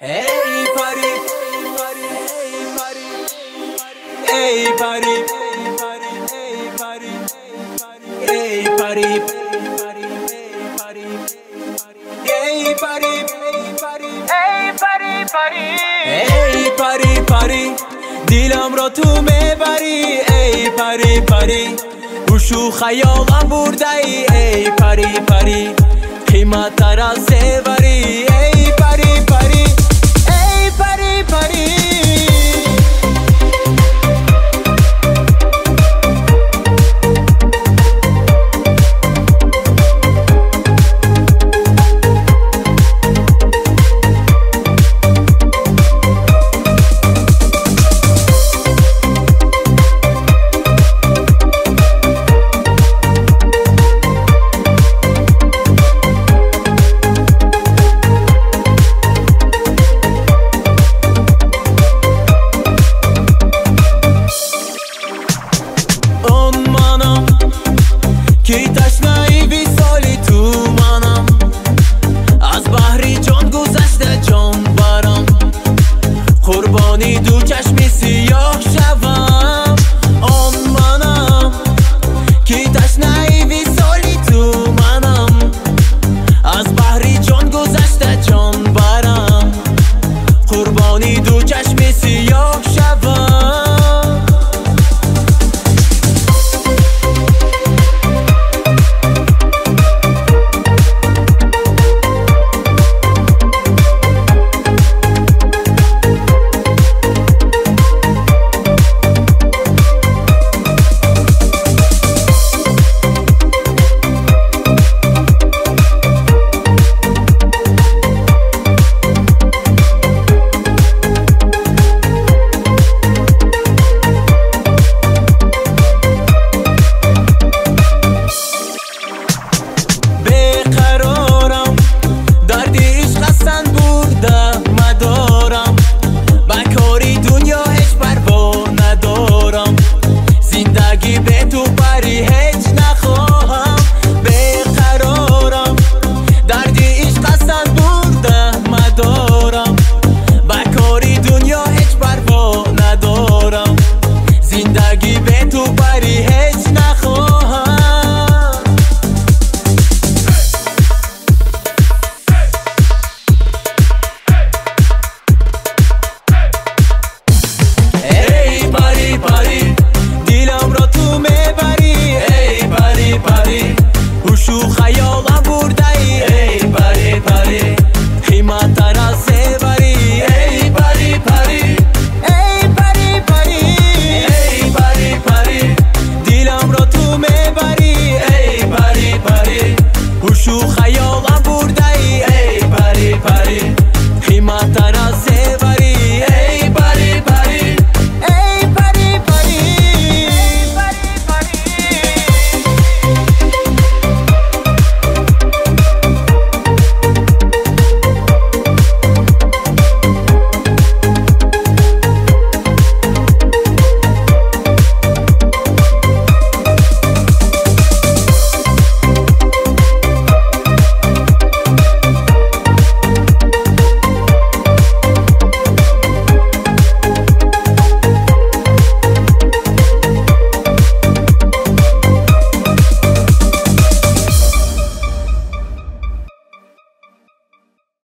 ای پری پری قیمت را سیوری